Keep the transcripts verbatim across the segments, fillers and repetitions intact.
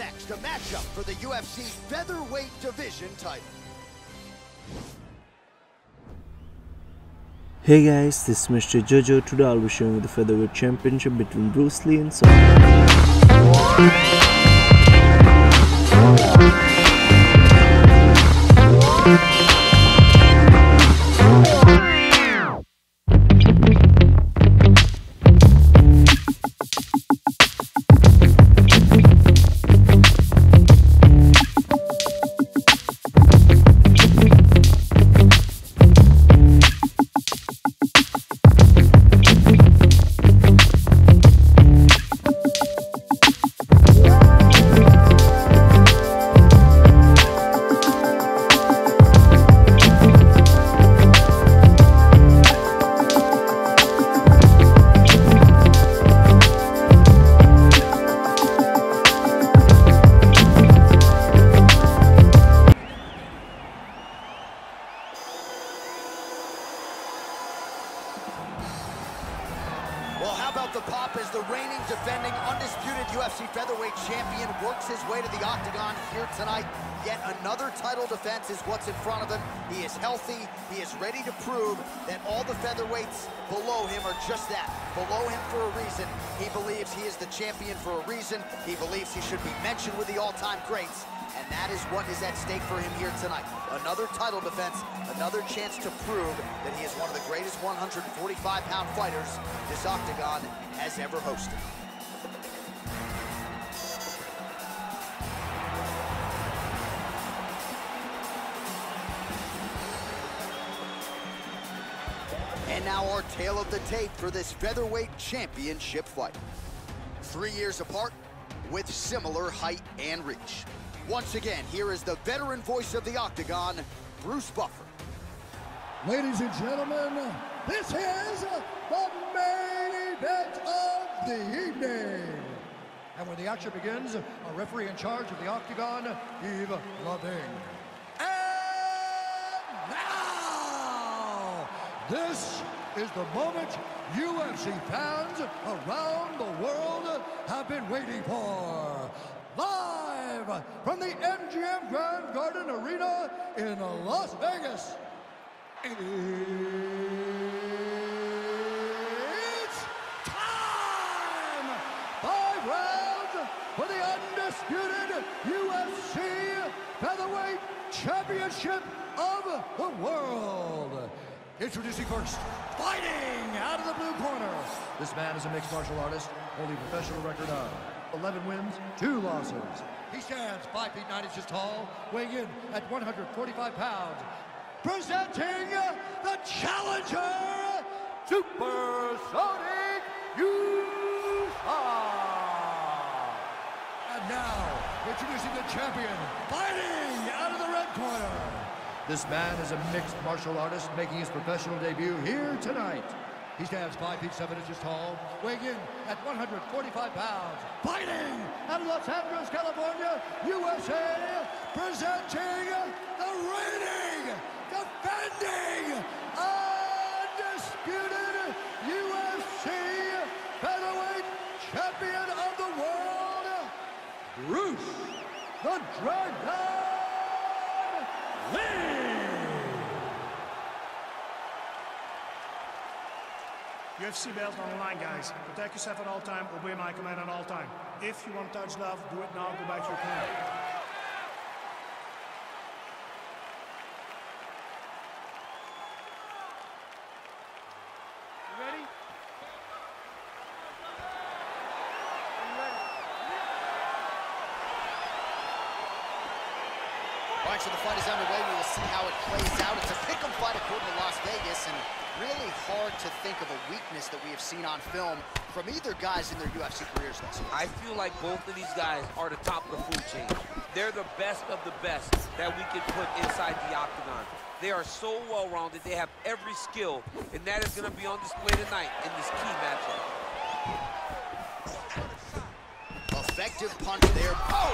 next, a matchup for the U F C featherweight division title. Hey guys, this is Mister Jojo. Today I'll be showing you the featherweight championship between Bruce Lee and Sodiq. The pop as the reigning, defending, undisputed U F C featherweight champion works his way to the octagon here tonight. Yet another title defense is what's in front of him. He is healthy. He is ready to prove that all the featherweights below him are just that, below him for a reason. He believes he is the champion for a reason. He believes he should be mentioned with the all-time greats. And that is what is at stake for him here tonight. Another title defense, another chance to prove that he is one of the greatest one forty-five pound fighters this octagon has ever hosted. And now our tale of the tape for this featherweight championship fight. Three years apart with similar height and reach. Once again, here is the veteran voice of the octagon, Bruce Buffer. Ladies and gentlemen, this is the main event of the evening. And when the action begins, a referee in charge of the octagon, Eve Loving. And now, this is the moment U F C fans around the world have been waiting for. Live from the M G M Grand Garden Arena in Las Vegas, it's time! Five rounds for the undisputed U F C featherweight championship of the world. Introducing first, fighting out of the blue corner. This man is a mixed martial artist, holding a professional record of eleven wins, two losses. He stands five feet nine inches tall, weighing in at one forty-five pounds. Presenting the challenger, Super Sodiq Yusuff. And now, introducing the champion, fighting out of the red corner. This man is a mixed martial artist making his professional debut here tonight. He stands five feet seven inches tall, weighing in at one forty-five pounds. Fighting out of Los Angeles, California, U S A, presenting the reigning, defending, undisputed U F C featherweight champion of the world, Bruce the Dragon Lee. U F C belt on the line, guys. Protect yourself at all time, obey my command at all time. If you want to touch love, do it now, go back to your corner. You ready? You ready? All right, so the fight is underway. We will see how it plays out. It's a pick'em fight according to Las Vegas, and really hard to think of a weakness that we have seen on film from either guys in their U F C careers. I feel like both of these guys are the top of the food chain. They're the best of the best that we can put inside the octagon. They are so well-rounded, they have every skill, and that is gonna be on display tonight in this key matchup. Effective punch there. Oh!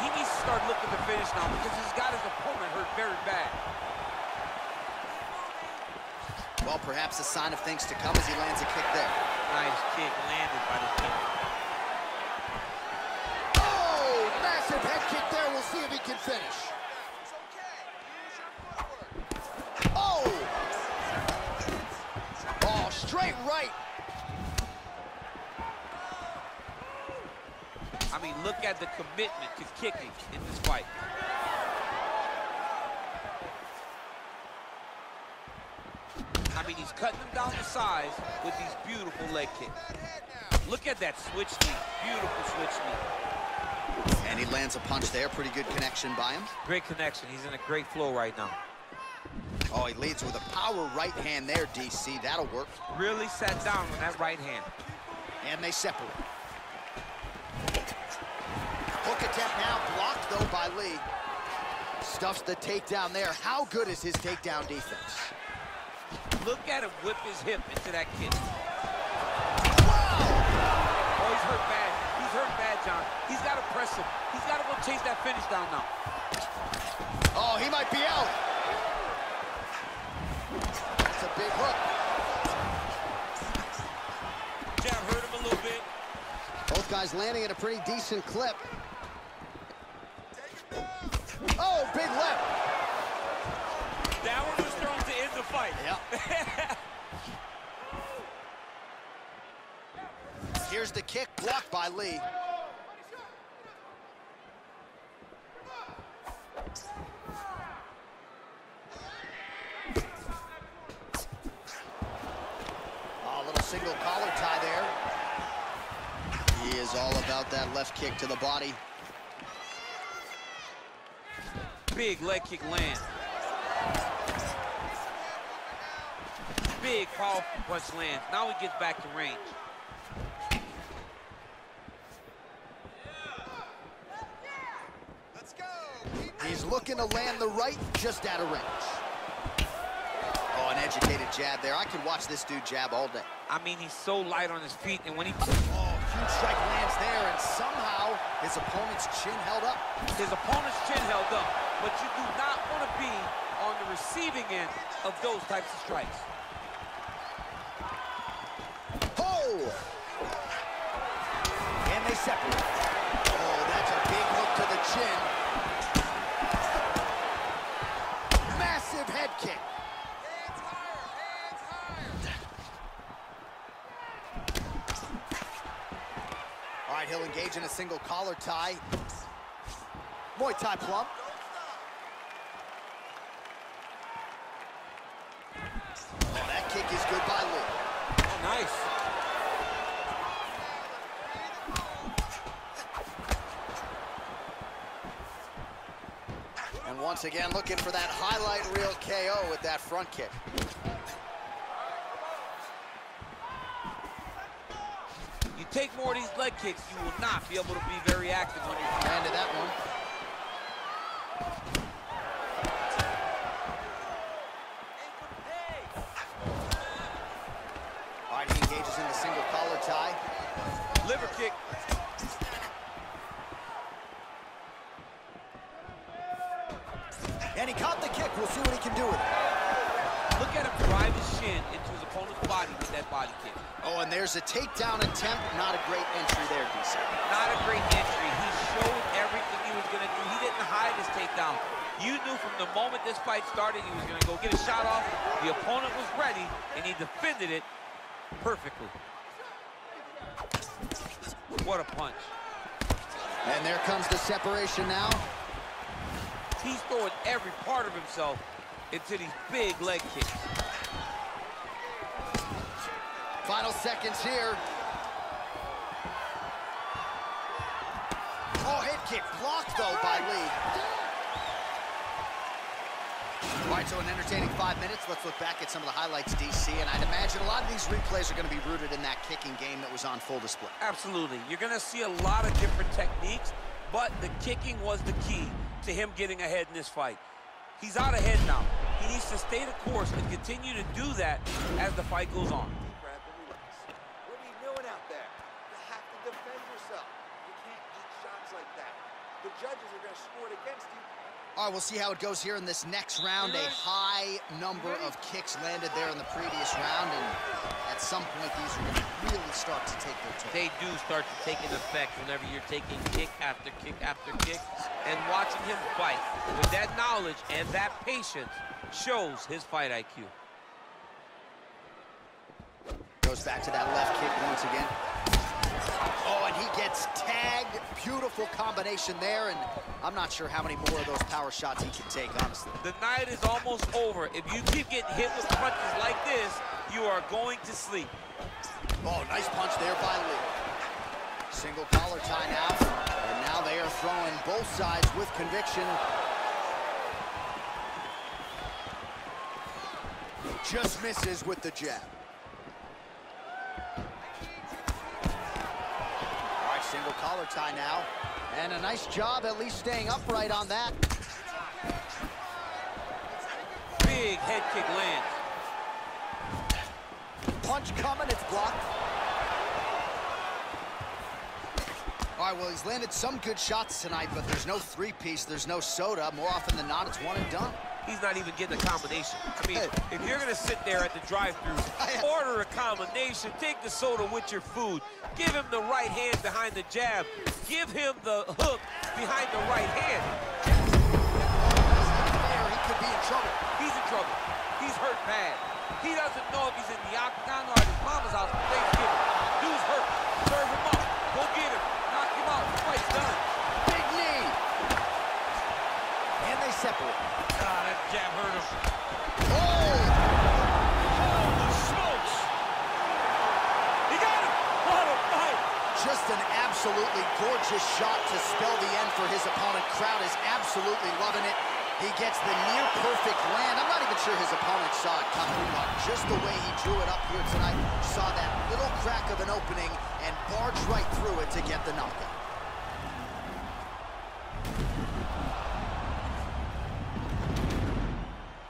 He needs to start looking to finish now because he's got his opponent hurt very bad. Well, perhaps a sign of things to come as he lands a kick there. Nice kick landed by the kick. Let's see if he can finish. Oh! Oh, straight right. I mean, look at the commitment to kicking in this fight. I mean, he's cutting them down to size with these beautiful leg kicks. Look at that switch knee, beautiful switch knee. And he lands a punch there, pretty good connection by him. Great connection, he's in a great flow right now. Oh, he leads with a power right hand there, D C, that'll work. Really sat down with that right hand. And they separate. Hook attempt now, blocked though by Lee. Stuffs the takedown there. How good is his takedown defense? Look at him whip his hip into that kick. Wow! Oh, he's hurt bad. He's hurt bad, John. He's got to press him. He's got to go chase that finish down now. Oh, he might be out. That's a big hook. Jab hurt him a little bit. Both guys landing at a pretty decent clip. Oh, big left. That one was thrown to end the fight. Yep. Here's the kick blocked by Lee. Oh, a little single collar tie there. He is all about that left kick to the body. Big leg kick lands. Big powerful punch lands. Now he gets back to range. Let's go. He's looking to land the right just out of range. Oh, an educated jab there. I can watch this dude jab all day. I mean, he's so light on his feet, and when he... Oh, huge strike lands there, and somehow his opponent's chin held up. His opponent's chin held up, but you do not want to be on the receiving end of those types of strikes. Oh! And they separate. Oh, that's a big hook to the chin. Massive head kick. Hands higher, hands higher. All right, he'll engage in a single collar tie. Muay Thai plump. Is good by Lee. Nice. And once again, looking for that highlight reel K O with that front kick. You take more of these leg kicks, you will not be able to be very active on your feet. Landed that one. Liver kick. And he caught the kick. We'll see what he can do with it. Look at him drive his shin into his opponent's body with that body kick. Oh, and there's a takedown attempt. Not a great entry there, D C. Not a great entry. He showed everything he was going to do. He didn't hide his takedown. You knew from the moment this fight started he was going to go get a shot off. The opponent was ready, and he defended it perfectly. What a punch. And there comes the separation now. He's throwing every part of himself into these big leg kicks. Final seconds here. Oh, head kick blocked, though, by Lee. All right, so an entertaining five minutes. Let's look back at some of the highlights, D C, and I'd imagine a lot of these replays are going to be rooted in that kicking game that was on full display. Absolutely. You're going to see a lot of different techniques, but the kicking was the key to him getting ahead in this fight. He's out ahead now. He needs to stay the course and continue to do that as the fight goes on. What are you doing out there? You have to defend yourself. You can't eat shots like that. The judges are going to score it against you. All right, we'll see how it goes here in this next round. A high number of kicks landed there in the previous round, and at some point, these are going to really start to take their toll. They do start to take an effect whenever you're taking kick after kick after kick and watching him fight with that knowledge and that patience shows his fight I Q. Goes back to that left kick once again. Oh, and he gets tagged. Beautiful combination there, and I'm not sure how many more of those power shots he can take, honestly. The night is almost over. If you keep getting hit with punches like this, you are going to sleep. Oh, nice punch there by Lee. Single collar tie now, and now they are throwing both sides with conviction. Just misses with the jab. Single collar tie now, and a nice job at least staying upright on that. Big head kick lands. Punch coming, it's blocked. All right, well, he's landed some good shots tonight, but there's no three-piece, there's no soda. More often than not, it's one and done. He's not even getting a combination. I mean, if you're gonna sit there at the drive-thru, order a combination, take the soda with your food, give him the right hand behind the jab, give him the hook behind the right hand. He could be in trouble. He's in trouble. He's hurt bad. He doesn't know if he's in the octagon or at his mama's house for Thanksgiving. Dude's hurt. Serve him up. Go get him. Knock him out. The fight's done. Big knee. And they separate. God, that jab hurt him. Oh! Holy smokes! He got him! What a fight! Just an absolutely gorgeous shot to spell the end for his opponent. Crowd is absolutely loving it. He gets the near-perfect land. I'm not even sure his opponent saw it coming, but just the way he drew it up here tonight, saw that little crack of an opening and barged right through it to get the knockout.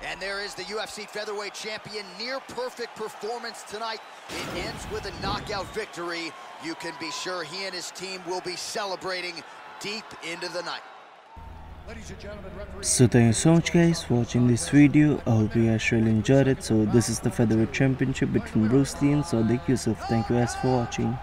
And there is the U F C featherweight champion, near perfect performance tonight. It ends with a knockout victory. You can be sure he and his team will be celebrating deep into the night. So thank you so much guys for watching this video. I hope you guys really enjoyed it. So this is the featherweight championship between Bruce Lee and Sodiq Yusuff. Thank you guys for watching.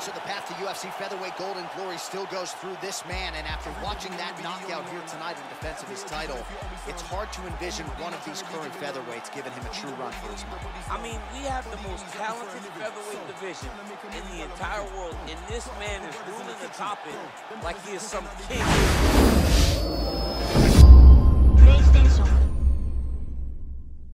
So the path to U F C featherweight gold and glory still goes through this man, and after watching that knockout here tonight in defense of his title, it's hard to envision one of these current featherweights giving him a true run for his money. I mean, we have the most talented featherweight division in the entire world, and this man is ruling the top end like he is some king.